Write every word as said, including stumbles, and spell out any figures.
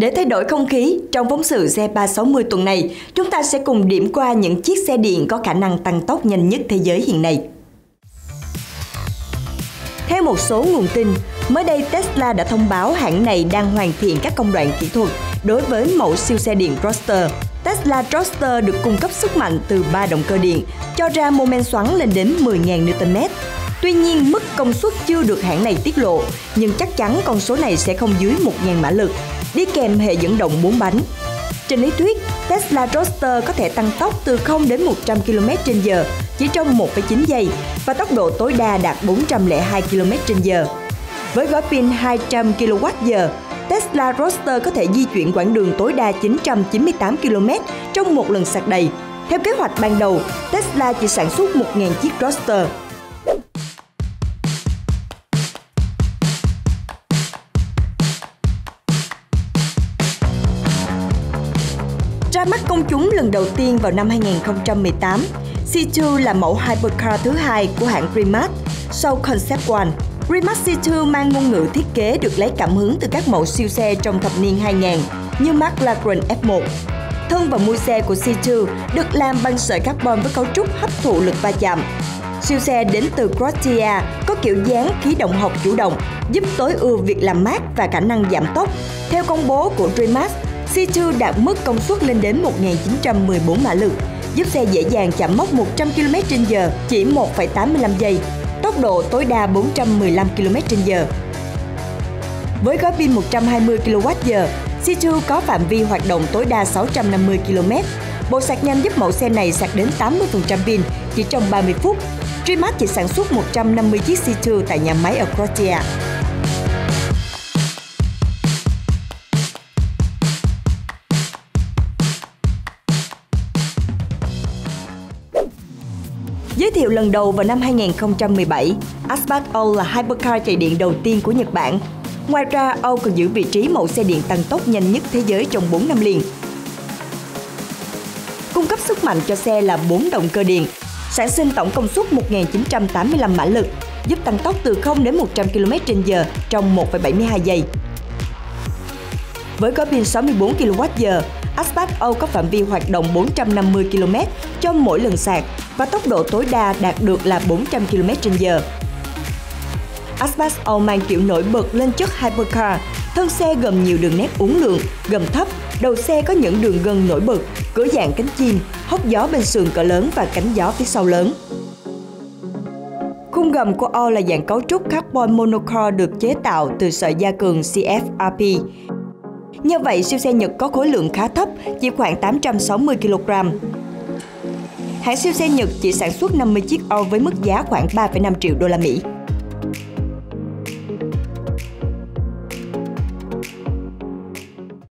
Để thay đổi không khí, trong phóng sự xe ba sáu mươi tuần này, chúng ta sẽ cùng điểm qua những chiếc xe điện có khả năng tăng tốc nhanh nhất thế giới hiện nay. Theo một số nguồn tin, mới đây Tesla đã thông báo hãng này đang hoàn thiện các công đoạn kỹ thuật đối với mẫu siêu xe điện Roadster. Tesla Roadster được cung cấp sức mạnh từ ba động cơ điện, cho ra mô men xoắn lên đến mười nghìn Newton mét. Tuy nhiên, mức công suất chưa được hãng này tiết lộ, nhưng chắc chắn con số này sẽ không dưới một nghìn mã lực, đi kèm hệ dẫn động bốn bánh. Trên lý thuyết, Tesla Roadster có thể tăng tốc từ không đến một trăm ki lô mét trên giờ chỉ trong một phẩy chín giây và tốc độ tối đa đạt bốn trăm lẻ hai ki lô mét trên giờ. Với gói pin hai trăm ki lô oát giờ, Tesla Roadster có thể di chuyển quãng đường tối đa chín trăm chín mươi tám ki lô mét trong một lần sạc đầy. Theo kế hoạch ban đầu, Tesla chỉ sản xuất một nghìn chiếc Roadster. Ra mắt công chúng lần đầu tiên vào năm hai nghìn không trăm mười tám, C two là mẫu hypercar thứ hai của hãng Rimac sau Concept One. Rimac C two mang ngôn ngữ thiết kế được lấy cảm hứng từ các mẫu siêu xe trong thập niên hai nghìn như McLaren F một. Thân và mui xe của C two được làm bằng sợi carbon với cấu trúc hấp thụ lực va chạm. Siêu xe đến từ Croatia có kiểu dáng khí động học chủ động, giúp tối ưu việc làm mát và khả năng giảm tốc. Theo công bố của Rimac, C two đạt mức công suất lên đến một nghìn chín trăm mười bốn mã lực, giúp xe dễ dàng chạm mốc một trăm ki lô mét trên giờ chỉ một phẩy tám mươi lăm giây, tốc độ tối đa bốn trăm mười lăm ki lô mét trên giờ. Với gói pin một trăm hai mươi ki lô oát giờ, C two có phạm vi hoạt động tối đa sáu trăm năm mươi ki lô mét. Bộ sạc nhanh giúp mẫu xe này sạc đến tám mươi phần trăm pin chỉ trong ba mươi phút. Rimac chỉ sản xuất một trăm năm mươi chiếc C two tại nhà máy ở Croatia. Giới thiệu lần đầu vào năm hai nghìn không trăm mười bảy, Aspark Owl là hypercar chạy điện đầu tiên của Nhật Bản. Ngoài ra, Owl còn giữ vị trí mẫu xe điện tăng tốc nhanh nhất thế giới trong bốn năm liền. Cung cấp sức mạnh cho xe là bốn động cơ điện, sản sinh tổng công suất một nghìn chín trăm tám mươi lăm mã lực, giúp tăng tốc từ không đến một trăm ki lô mét trên giờ trong một phẩy bảy mươi hai giây. Với gói pin sáu mươi bốn ki lô oát giờ, Aspark Owl có phạm vi hoạt động bốn trăm năm mươi ki lô mét cho mỗi lần sạc và tốc độ tối đa đạt được là bốn trăm ki lô mét trên giờ. Aspark Owl mang kiểu nổi bật lên chất hypercar, thân xe gồm nhiều đường nét uốn lượn, gầm thấp, đầu xe có những đường gân nổi bật, cửa dạng cánh chim, hốc gió bên sườn cỡ lớn và cánh gió phía sau lớn. Khung gầm của Owl là dạng cấu trúc carbon monocore được chế tạo từ sợi gia cường xê ép rờ pê. Như vậy, siêu xe Nhật có khối lượng khá thấp, chỉ khoảng tám trăm sáu mươi ki lô gam. Hãng siêu xe Nhật chỉ sản xuất năm mươi chiếc Owl với mức giá khoảng ba phẩy năm triệu đô la Mỹ.